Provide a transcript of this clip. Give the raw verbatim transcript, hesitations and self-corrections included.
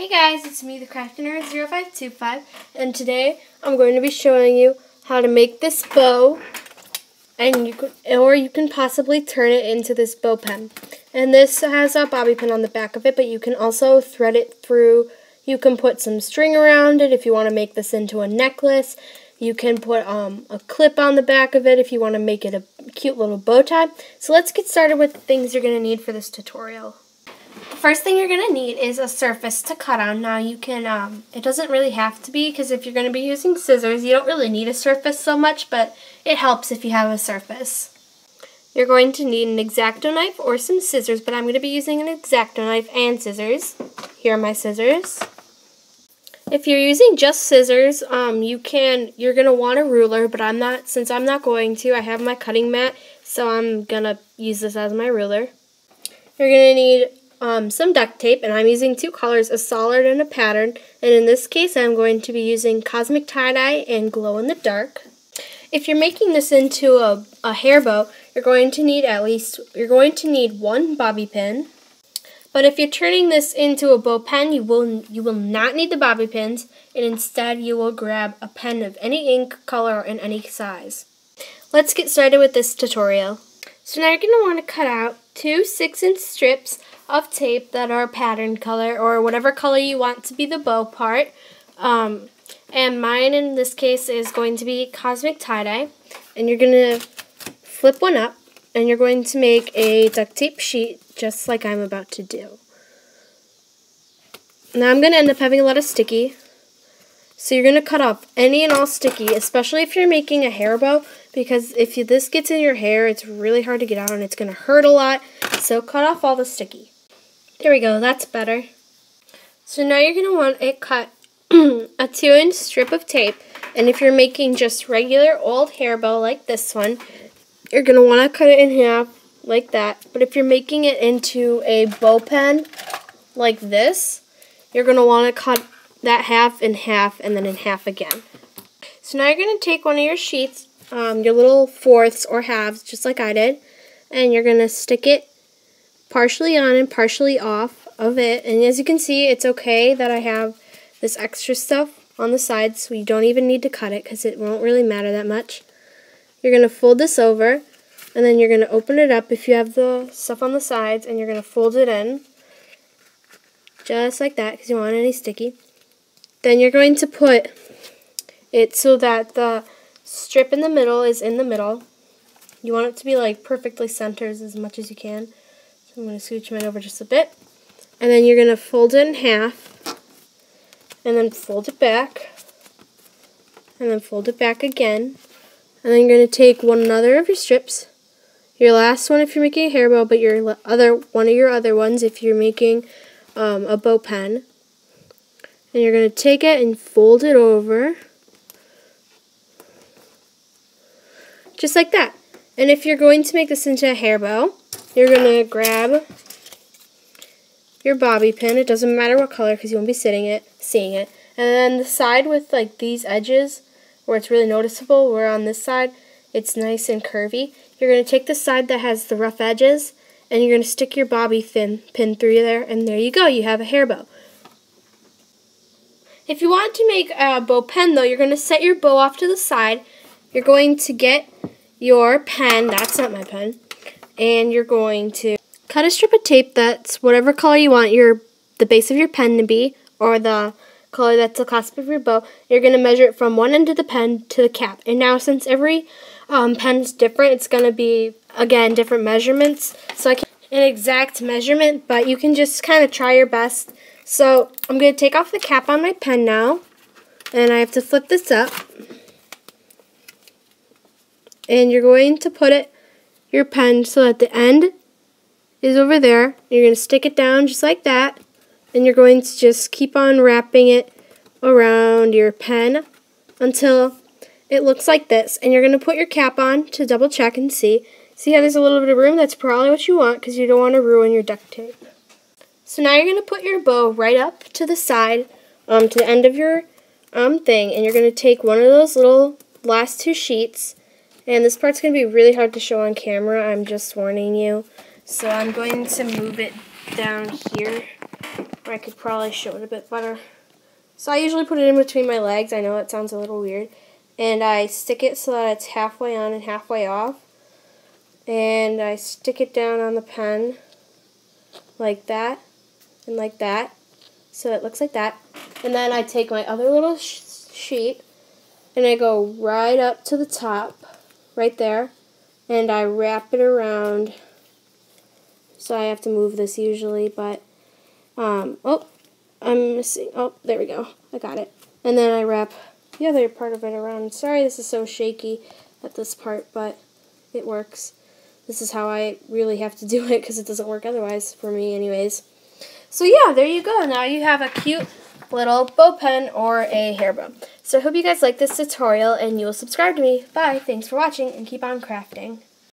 Hey guys, it's me, The Crafty Nerd zero five two five, and today I'm going to be showing you how to make this bow, and you could, or you can possibly turn it into this bow pen. And this has a bobby pin on the back of it, but you can also thread it through. You can put some string around it if you want to make this into a necklace. You can put um, a clip on the back of it if you want to make it a cute little bow tie. So let's get started with the things you're going to need for this tutorial. First thing you're going to need is a surface to cut on. Now you can, um, it doesn't really have to be, because if you're going to be using scissors, you don't really need a surface so much, but it helps if you have a surface. You're going to need an X-Acto knife or some scissors, but I'm going to be using an X-Acto knife and scissors. Here are my scissors. If you're using just scissors, um, you can, you're going to want a ruler, but I'm not, since I'm not going to, I have my cutting mat, so I'm going to use this as my ruler. You're going to need Um, some duct tape, and I'm using two colors, a solid and a pattern, and in this case I'm going to be using Cosmic Tie-Dye and Glow in the Dark. If you're making this into a, a hair bow, you're going to need at least you're going to need one bobby pin, but if you're turning this into a bow pen, you will you will not need the bobby pins, and instead you will grab a pen of any ink, color, and any size. Let's get started with this tutorial. So now you're going to want to cut out two six inch strips of tape that are pattern color, or whatever color you want to be the bow part. Um, and mine in this case is going to be Cosmic Tie-Dye. And you're going to flip one up, and you're going to make a duct tape sheet just like I'm about to do. Now I'm going to end up having a lot of sticky. So you're going to cut off any and all sticky, especially if you're making a hair bow, because if you, this gets in your hair, it's really hard to get out and it's going to hurt a lot. So cut off all the sticky. There we go, that's better. So now you're going to want it cut a two inch strip of tape, and if you're making just regular old hair bow like this one, you're going to want to cut it in half like that. But if you're making it into a bow pen like this, you're going to want to cut that half in half and then in half again. So now you're going to take one of your sheets, um, your little fourths or halves, just like I did, and you're going to stick it partially on and partially off of it. And as you can see, it's okay that I have this extra stuff on the sides, so you don't even need to cut it because it won't really matter that much. You're going to fold this over, and then you're going to open it up if you have the stuff on the sides, and you're going to fold it in just like that because you don't want any sticky. Then you're going to put it so that the strip in the middle is in the middle. You want it to be like perfectly centered as much as you can. So I'm going to scooch mine over just a bit. And then you're going to fold it in half. And then fold it back. And then fold it back again. And then you're going to take one another of your strips. Your last one if you're making a hair bow, but your other one of your other ones if you're making um, a bow pen. And you're going to take it and fold it over, just like that. And if you're going to make this into a hair bow, you're going to grab your bobby pin. It doesn't matter what color because you won't be sitting it, seeing it. And then the side with like these edges where it's really noticeable, where on this side it's nice and curvy, you're going to take the side that has the rough edges, and you're going to stick your bobby pin, pin through there, and there you go. You have a hair bow. If you want to make a bow pen, though, you're going to set your bow off to the side. You're going to get your pen, that's not my pen, and you're going to cut a strip of tape that's whatever color you want your the base of your pen to be, or the color that's the clasp of your bow. You're going to measure it from one end of the pen to the cap. And now, since every um, pen's different, it's going to be, again, different measurements. So I can't an exact measurement, but you can just kind of try your best. So I'm going to take off the cap on my pen now, and I have to flip this up, and you're going to put it, your pen, so that the end is over there. You're going to stick it down just like that, and you're going to just keep on wrapping it around your pen until it looks like this. And you're going to put your cap on to double check and see. See how there's a little bit of room? That's probably what you want because you don't want to ruin your duct tape. So now you're going to put your bow right up to the side, um, to the end of your um, thing, and you're going to take one of those little last two sheets, and this part's going to be really hard to show on camera, I'm just warning you. So I'm going to move it down here or I could probably show it a bit better. So I usually put it in between my legs. I know that sounds a little weird. And I stick it so that it's halfway on and halfway off. And I stick it down on the pen like that and like that. So it looks like that. And then I take my other little sh sheet and I go right up to the top, right there. And I wrap it around. So I have to move this usually, but, um, oh, I'm missing, oh, there we go, I got it. And then I wrap the other part of it around. Sorry this is so shaky at this part, but it works. This is how I really have to do it, because it doesn't work otherwise for me anyways. So yeah, there you go. Now you have a cute little bow pen or a hair bow. So I hope you guys like this tutorial, and you will subscribe to me. Bye, thanks for watching, and keep on crafting.